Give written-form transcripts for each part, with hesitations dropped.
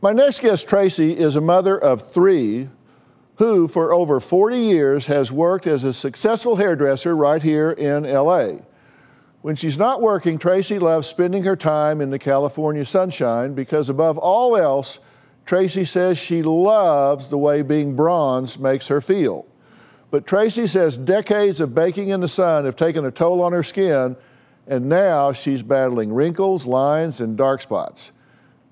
My next guest, Tracy, is a mother of three who for over 40 years has worked as a successful hairdresser right here in LA. When she's not working, Tracy loves spending her time in the California sunshine because above all else, Tracy says she loves the way being bronzed makes her feel. But Tracy says decades of baking in the sun have taken a toll on her skin, and now she's battling wrinkles, lines, and dark spots.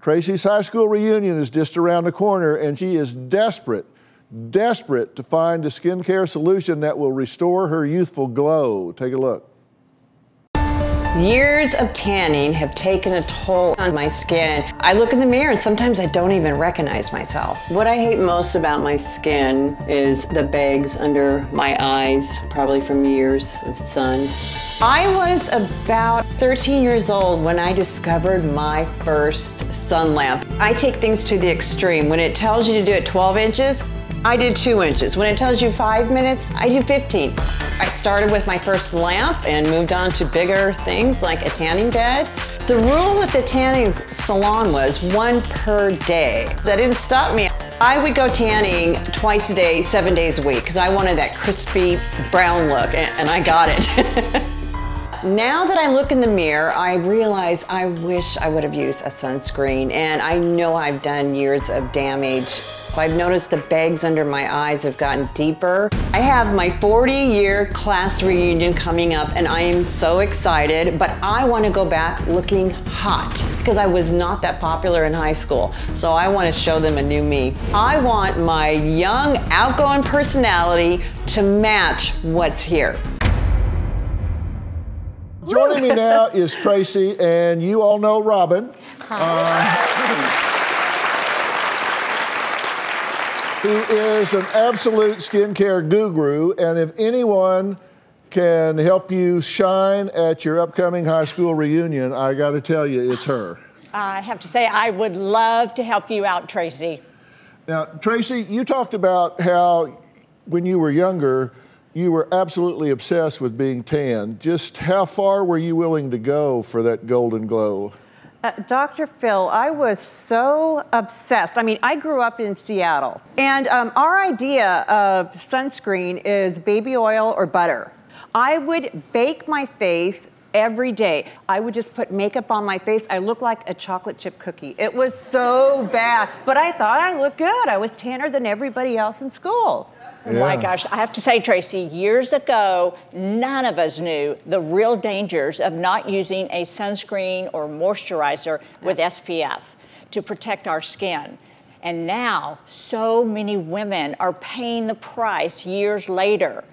Tracy's high school reunion is just around the corner, and she is desperate to find a skincare solution that will restore her youthful glow. Take a look. Years of tanning have taken a toll on my skin. I look in the mirror and sometimes I don't even recognize myself. What I hate most about my skin is the bags under my eyes, probably from years of sun. I was about 13 years old when I discovered my first sun lamp. I take things to the extreme. When it tells you to do it 12 inches, I did 2 inches. When it tells you 5 minutes, I do 15. I started with my first lamp and moved on to bigger things like a tanning bed. The rule at the tanning salon was one per day. That didn't stop me. I would go tanning twice a day, 7 days a week, because I wanted that crispy brown look, and I got it. Now that I look in the mirror, I realize I wish I would have used a sunscreen, and I know I've done years of damage. I've noticed the bags under my eyes have gotten deeper. I have my 40-year class reunion coming up, and I am so excited, but I want to go back looking hot because I was not that popular in high school, so I want to show them a new me. I want my young, outgoing personality to match what's here. Joining me now is Tracy, and you all know Robin. Hi. Who is an absolute skincare guru, and if anyone can help you shine at your upcoming high school reunion, I gotta tell you, it's her. I have to say, I would love to help you out, Tracy. Now, Tracy, you talked about how when you were younger, you were absolutely obsessed with being tan. Just how far were you willing to go for that golden glow? Dr. Phil, I was so obsessed. I mean, I grew up in Seattle, and our idea of sunscreen is baby oil or butter. I would bake my face every day. I would just put makeup on my face. I looked like a chocolate chip cookie. It was so bad, but I thought I looked good. I was tanner than everybody else in school. Yeah. My gosh, I have to say, Tracy, years ago, none of us knew the real dangers of not using a sunscreen or moisturizer with SPF to protect our skin. And now, so many women are paying the price years later.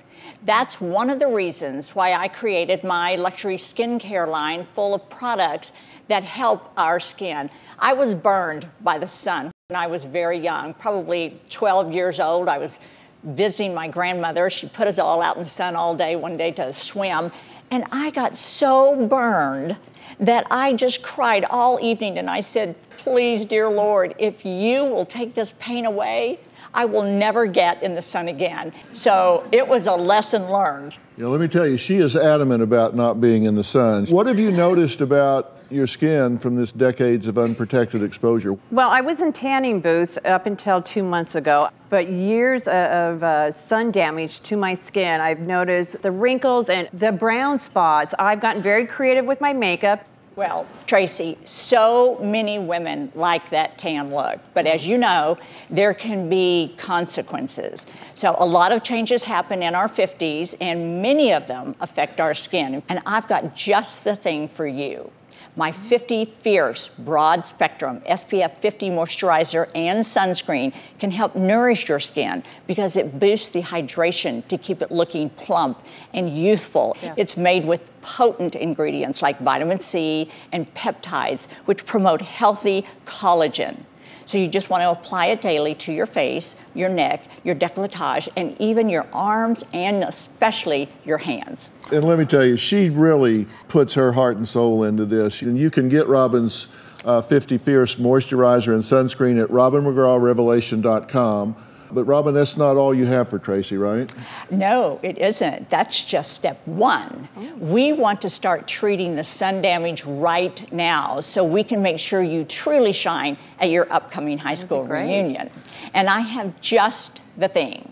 That's one of the reasons why I created my luxury skincare line full of products that help our skin. I was burned by the sun when I was very young, probably 12 years old. I was visiting my grandmother. She put us all out in the sun all day one day to swim, and I got so burned that I just cried all evening, and I said, please, dear Lord, if you will take this pain away, I will never get in the sun again. So it was a lesson learned. You know, let me tell you, she is adamant about not being in the sun. What have you noticed about your skin from this decades of unprotected exposure? Well, I was in tanning booths up until 2 months ago, but years of sun damage to my skin. I've noticed the wrinkles and the brown spots. I've gotten very creative with my makeup. Well, Tracy, so many women like that tan look, but as you know, there can be consequences. So a lot of changes happen in our 50s, and many of them affect our skin. And I've got just the thing for you. My 50 Fierce Broad Spectrum SPF 50 Moisturizer and Sunscreen can help nourish your skin because it boosts the hydration to keep it looking plump and youthful. Yeah. It's made with potent ingredients like vitamin C and peptides, which promote healthy collagen. So you just want to apply it daily to your face, your neck, your décolletage, and even your arms, and especially your hands. And let me tell you, she really puts her heart and soul into this. And you can get Robin's 50 Fierce moisturizer and sunscreen at robinmcgrawrevelation.com. But Robin, that's not all you have for Tracy, right? No, it isn't. That's just step one. We want to start treating the sun damage right now so we can make sure you truly shine at your upcoming high school reunion. And I have just the thing.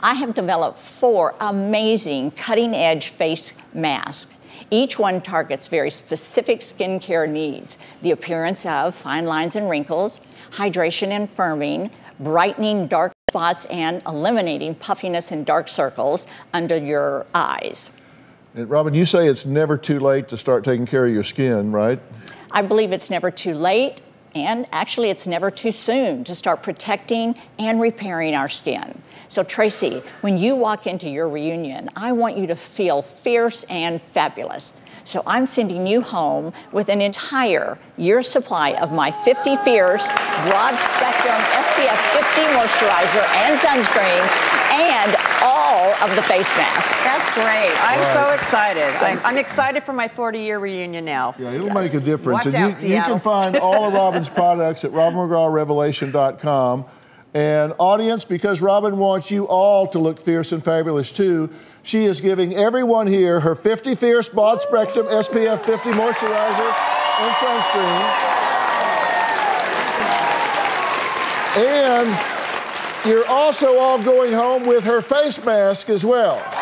I have developed 4 amazing cutting-edge face masks. Each one targets very specific skincare needs: the appearance of fine lines and wrinkles, hydration and firming, brightening dark spots, and eliminating puffiness and dark circles under your eyes. And Robin, you say it's never too late to start taking care of your skin, right? I believe it's never too late, and actually it's never too soon to start protecting and repairing our skin. So Tracy, when you walk into your reunion, I want you to feel fierce and fabulous. So I'm sending you home with an entire year's supply of my 50 Fierce broad spectrum SPF 50 moisturizer and sunscreen and all of the face masks. That's great. I'm so excited. I'm excited for my 40-year reunion now. Yeah, it'll make a difference. Watch out, Seattle. You can find all of Robin's products at robinmcgrawrevelation.com. And audience, because Robin wants you all to look fierce and fabulous too, she is giving everyone here her 50 Fierce Broad Spectrum SPF 50 Moisturizer and Sunscreen. And you're also all going home with her face mask as well.